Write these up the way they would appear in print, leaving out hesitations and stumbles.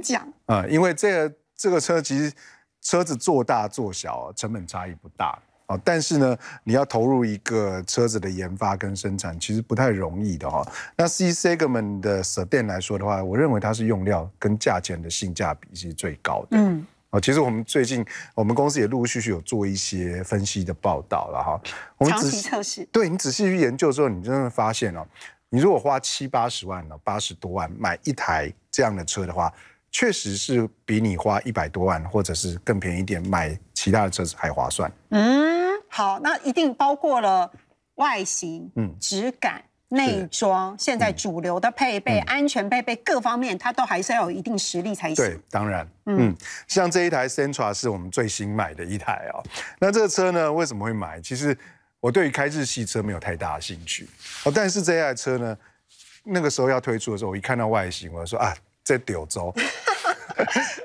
讲啊、因为这个车其实车子做大做小，成本差异不大。 哦，但是呢，你要投入一个车子的研发跟生产，其实不太容易的哈、哦。那 C segment 的 sedan 来说的话，我认为它是用料跟价钱的性价比是最高的。嗯，哦，其实我们公司也陆陆续续有做一些分析的报道了哈。我们长期测试，对你仔细去研究之后，你真的发现哦，你如果花70、80万哦，80多万买一台这样的车的话，确实是比你花100多万或者是更便宜一点买其他的车子还划算。嗯。 好，那一定包括了外形、质感、内装，现在主流的配备、安全配备各方面，它都还是要有一定实力才行。对，当然，像这一台 Sentra 是我们最新买的一台哦。那这个车呢，为什么会买？其实我对于开日系车没有太大的兴趣，哦，但是这台车呢，那个时候要推出的时候，我一看到外形，我就说啊，这柳州。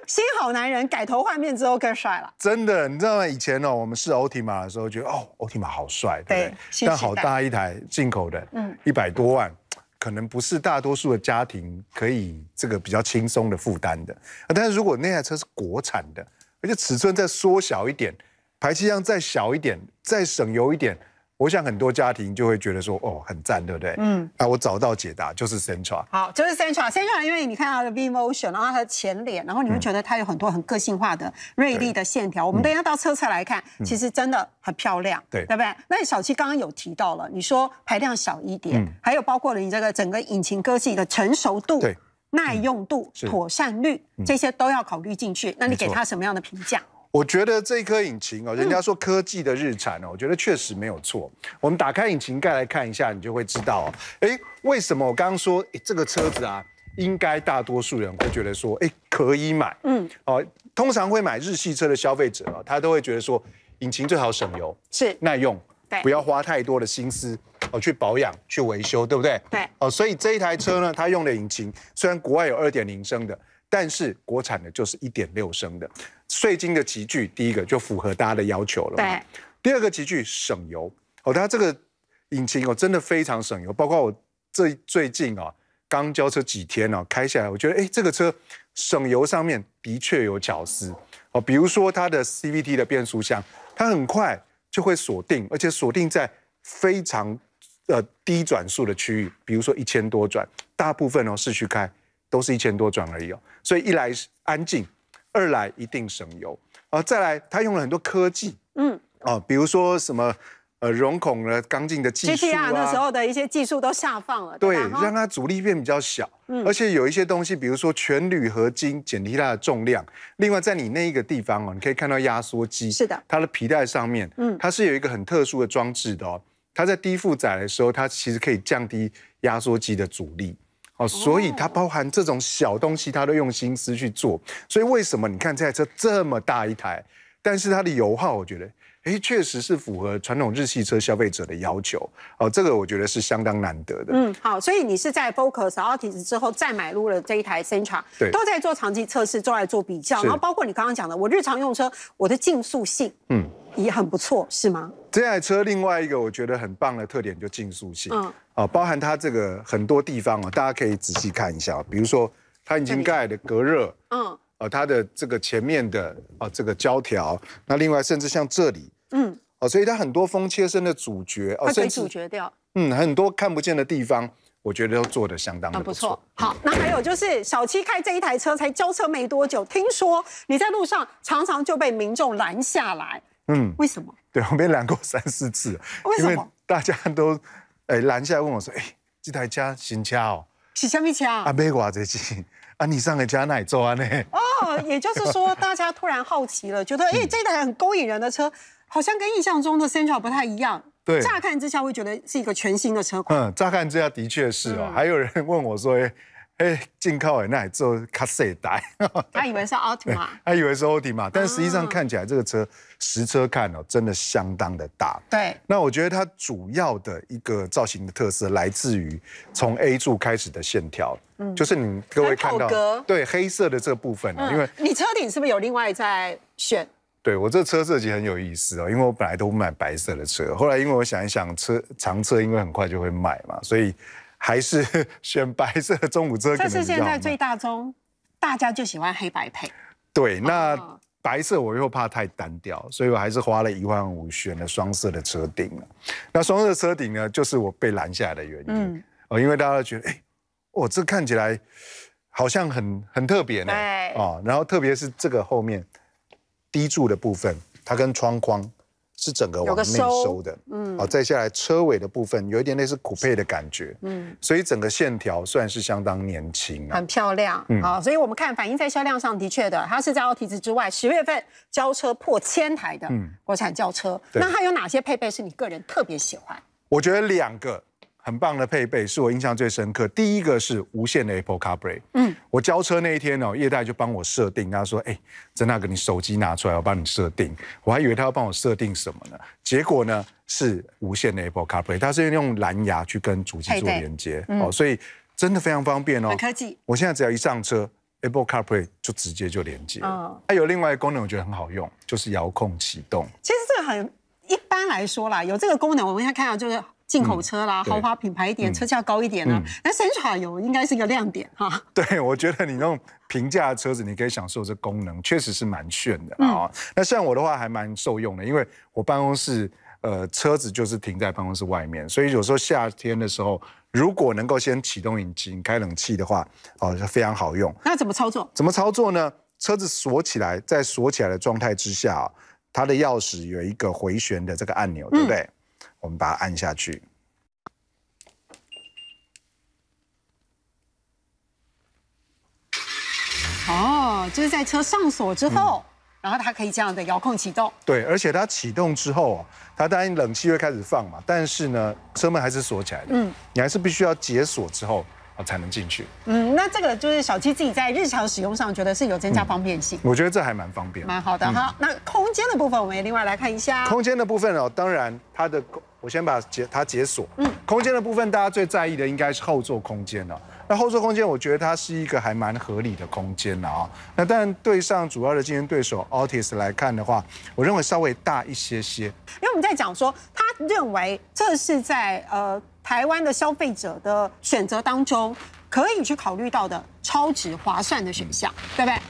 新好男人改头换面之后更帅了，真的，你知道吗？以前哦，我们试奥提玛的时候，觉得哦，奥提玛好帅，对不对？但好大一台进口的，100多万，可能不是大多数的家庭可以这个比较轻松的负担的。但是如果那台车是国产的，而且尺寸再缩小一点，排气量再小一点，再省油一点。 我想很多家庭就会觉得说，哦，很赞，对不对？嗯，啊，我找到解答就是 Sentra。好，就是 Sentra， 因为你看它的 V Motion， 然后它的前脸，然后你会觉得它有很多很个性化的锐利的线条。我们等一下到车侧来看，其实真的很漂亮，对，对不对？那小七刚刚有提到了，你说排量小一点，还有包括了你这个整个引擎科技的成熟度、耐用度、妥善率，这些都要考虑进去。那你给它什么样的评价？ 我觉得这颗引擎哦，人家说科技的日产哦，我觉得确实没有错。我们打开引擎盖来看一下，你就会知道哦。哎，为什么我刚刚说这个车子啊，应该大多数人会觉得说，哎，可以买。嗯，哦，通常会买日系车的消费者啊，他都会觉得说，引擎最好省油，是耐用，对，不要花太多的心思哦去保养、去维修，对不对？对。哦，所以这一台车呢，它用的引擎虽然国外有 2.0 升的。 但是国产的就是 1.6 升的，税金的集聚，第一个就符合大家的要求了。对。第二个集聚省油哦，它这个引擎哦真的非常省油，包括我最近啊刚交车几天哦，开下来我觉得哎这个车省油上面的确有巧思哦，比如说它的 CVT 的变速箱，它很快就会锁定，而且锁定在非常低转速的区域，比如说1000多转，大部分哦市区开。 都是1000多转而已哦，所以一来安静，二来一定省油啊。再来，它用了很多科技，哦，比如说什么容孔的刚劲的技术啊， GTR 那时候的一些技术都下放了，对，让它阻力变比较小，而且有一些东西，比如说全铝合金减低它的重量。另外，在你那一个地方哦，你可以看到压缩机，是的，它的皮带上面，它是有一个很特殊的装置的哦，它在低负载的时候，它其实可以降低压缩机的阻力。 哦，所以它包含这种小东西，它都用心思去做。所以为什么你看这台车这么大一台，但是它的油耗，我觉得，哎，确实是符合传统日系车消费者的要求。哦，这个我觉得是相当难得的。嗯，好，所以你是在 Focus、Altis 之后再买入了这一台 Sentra， 对，都在做长期测试，都在做比较，然后包括你刚刚讲的，我日常用车，我的竞速性，也很不错，是吗？这台车另外一个我觉得很棒的特点就竞速性，哦，包含它这个很多地方哦，大家可以仔细看一下，比如说它引擎盖的隔热，它的这个前面的这个胶条，那另外甚至像这里，哦，所以它很多风切声的阻绝，它可以阻绝掉，很多看不见的地方。 我觉得都做得相当的不错。好，那还有就是小七开这一台车才交车没多久，听说你在路上常常就被民众拦下来，为什么？对，我被拦过3、4次。为什么？因为大家都拦下来问我说，哎，这台车新车哦，是什么车啊？啊，买偌济钱？啊，你上个家哪里做啊？呢？哦，也就是说，大家突然好奇了，觉得哎，这台很勾引人的车，好像跟印象中的 Sentra 不太一样。 对，乍看之下会觉得是一个全新的车款。乍看之下的确是哦。还有人问我说：“哎，进口哎，那里做卡塞带。”他以为是奥迪嘛，他以为是奥迪嘛，但实际上看起来这个车实车看哦，真的相当的大。对。那我觉得它主要的一个造型的特色来自于从 A 柱开始的线条，就是你各位看到对黑色的这个部分啊，因为你车顶是不是有另外在选？ 对我这车设计很有意思哦，因为我本来都不买白色的车，后来因为我想一想，长车因为很快就会卖嘛，所以还是选白色的中古车可能比较好卖。这是现在最大宗。大家就喜欢黑白配。对，那白色我又怕太单调，所以我还是花了1万5选了双色的车顶了。那双色车顶呢，就是我被拦下来的原因。嗯，哦，因为大家觉得，哎，哦，这看起来好像很特别呢。对。哦，然后特别是这个后面低柱的部分，它跟窗框。 是整个往内收的，嗯，好，再下来车尾的部分有一点类似酷配的感觉，嗯，所以整个线条算是相当年轻，很漂亮，嗯，好，所以我们看反映在销量上的确的，它是在Altis之外，10月份交车破1000台的国产轿车，那它有哪些配备是你个人特别喜欢？我觉得2个很棒的配备是我印象最深刻，第一个是无线的 Apple CarPlay， 嗯，我交车那一天哦，业代就帮我设定，他说，哎，曾大哥，你手机拿出来，我帮你设定，我还以为他要帮我设定什么呢？结果呢是无线的 Apple CarPlay， 它是用蓝牙去跟主机做连接，哦，所以真的非常方便哦，很科技。我现在只要一上车 ，Apple CarPlay 就直接就连接，哦，还有另外一个功能我觉得很好用，就是遥控启动。其实这个很一般来说啦，有这个功能，我们现在看到就是。 进口车啦，豪华品牌一点，车价高一点啊。那Sentra有应该是一个亮点哈。对，我觉得你那种平价的车子，你可以享受这功能，确实是蛮炫的啊。那像我的话还蛮受用的，因为我办公室车子就是停在办公室外面，所以有时候夏天的时候，如果能够先启动引擎、开冷气的话，哦，非常好用。那怎么操作？怎么操作呢？车子锁起来，在锁起来的状态之下，它的钥匙有一个回旋的这个按钮，对不对？ 我们把它按下去，哦，就是在车上锁之后，然后它可以这样的遥控启动。对，而且它启动之后，它当然冷气会开始放嘛，但是呢，车门还是锁起来的，嗯，你还是必须要解锁之后。 才能进去。嗯，那这个就是小七自己在日常使用上觉得是有增加方便性。我觉得这还蛮方便，蛮好的。好，那空间的部分我们也另外来看一下。空间的部分哦，当然它的我先把它解锁。嗯，空间的部分大家最在意的应该是后座空间了。那后座空间我觉得它是一个还蛮合理的空间了啊。那当然对上主要的竞争对手 Altis 来看的话，我认为稍微大一些些。因为我们在讲说，他认为这是在台湾的消费者的选择当中，可以去考虑到的超值划算的选项，对不对？